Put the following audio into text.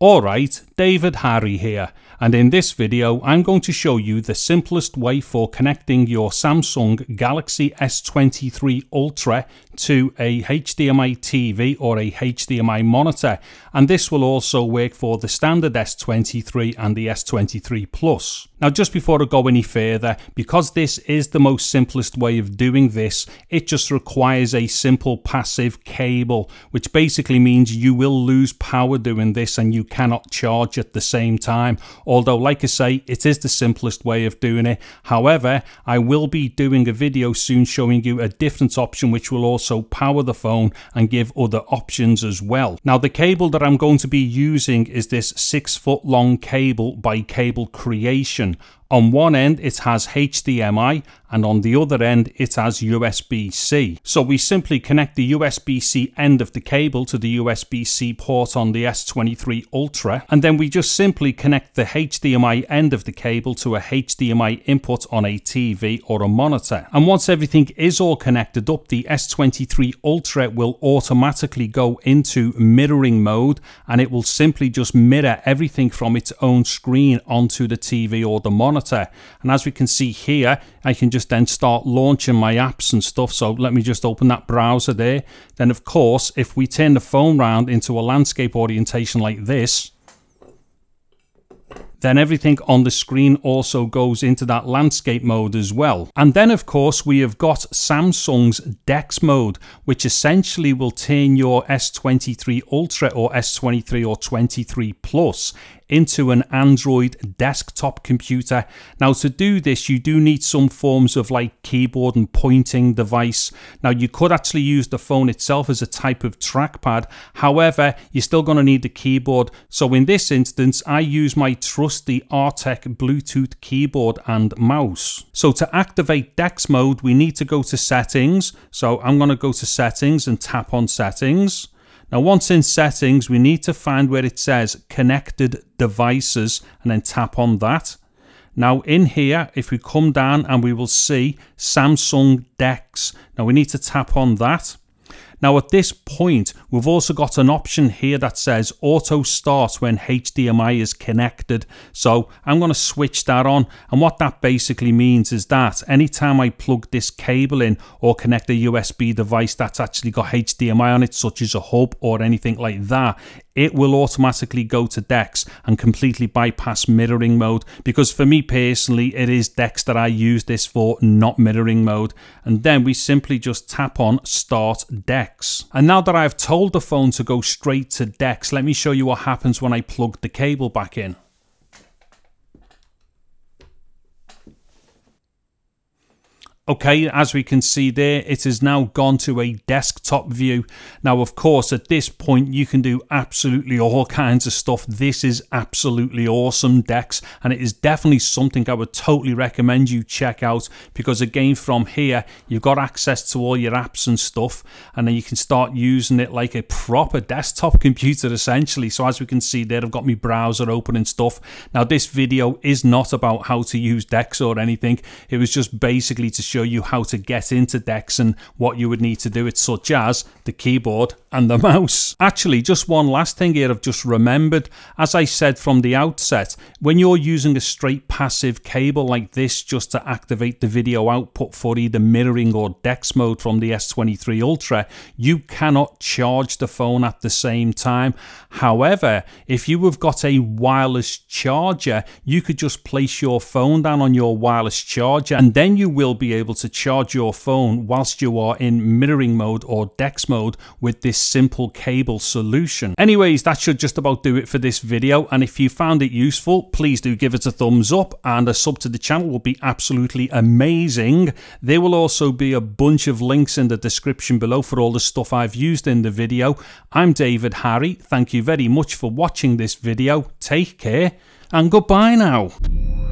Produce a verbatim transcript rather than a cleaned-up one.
Alright, David Harry here, and in this video I'm going to show you the simplest way for connecting your Samsung Galaxy S twenty-three Ultra to a H D M I T V or a H D M I monitor, and this will also work for the standard S twenty-three and the S twenty-three Plus. Now, just before I go any further, because this is the most simplest way of doing this, it just requires a simple passive cable, which basically means you will lose power doing this and you cannot charge at the same time. Although, like I say, it is the simplest way of doing it. However, I will be doing a video soon showing you a different option which will also power the phone and give other options as well. Now, the cable that I'm going to be using is this six foot long cable by Cable Creation. On one end it has H D M I and on the other end it has U S B C. So we simply connect the U S B C end of the cable to the U S B C port on the S twenty-three Ultra, and then we just simply connect the H D M I end of the cable to a H D M I input on a T V or a monitor. And once everything is all connected up, the S twenty-three Ultra will automatically go into mirroring mode and it will simply just mirror everything from its own screen onto the T V or the monitor. And as we can see here, I can just then start launching my apps and stuff. So let me just open that browser there. Then of course, if we turn the phone round into a landscape orientation like this, then everything on the screen also goes into that landscape mode as well. And then of course we have got Samsung's DeX mode, which essentially will turn your S twenty-three Ultra or S twenty-three or twenty-three Plus into an Android desktop computer. Now, to do this you do need some forms of like keyboard and pointing device. Now, you could actually use the phone itself as a type of trackpad, however you're still going to need the keyboard. So in this instance I use my trusty ARTECK Bluetooth keyboard and mouse. So to activate DeX mode we need to go to settings, so I'm going to go to settings and tap on settings. Now, once in settings, we need to find where it says connected devices and then tap on that. Now in here, if we come down and we will see Samsung DeX. Now we need to tap on that. Now at this point, we've also got an option here that says auto start when H D M I is connected. So I'm going to switch that on. And what that basically means is that anytime I plug this cable in or connect a U S B device that's actually got H D M I on it, such as a hub or anything like that, it will automatically go to DeX and completely bypass mirroring mode, because for me personally it is DeX that I use this for, not mirroring mode. And then we simply just tap on start DeX. And now that I've told the phone to go straight to DeX, let me show you what happens when I plug the cable back in. Okay, as we can see there, it has now gone to a desktop view. Now, of course, at this point, you can do absolutely all kinds of stuff. This is absolutely awesome, DeX, and it is definitely something I would totally recommend you check out, because again, from here, you've got access to all your apps and stuff, and then you can start using it like a proper desktop computer, essentially. So as we can see there, I've got my browser open and stuff. Now, this video is not about how to use DeX or anything. It was just basically to show you how to get into DeX and what you would need to do it, such as the keyboard and the mouse. Actually, just one last thing here I've just remembered. As I said from the outset, when you're using a straight passive cable like this just to activate the video output for either mirroring or DeX mode from the S twenty-three Ultra, you cannot charge the phone at the same time. However, if you have got a wireless charger, you could just place your phone down on your wireless charger and then you will be able to charge your phone whilst you are in mirroring mode or DeX mode with this simple cable solution. Anyways, that should just about do it for this video, and if you found it useful, please do give it a thumbs up, and a sub to the channel will be absolutely amazing. There will also be a bunch of links in the description below for all the stuff I've used in the video. I'm David Harry, thank you very much for watching this video, take care, and goodbye now.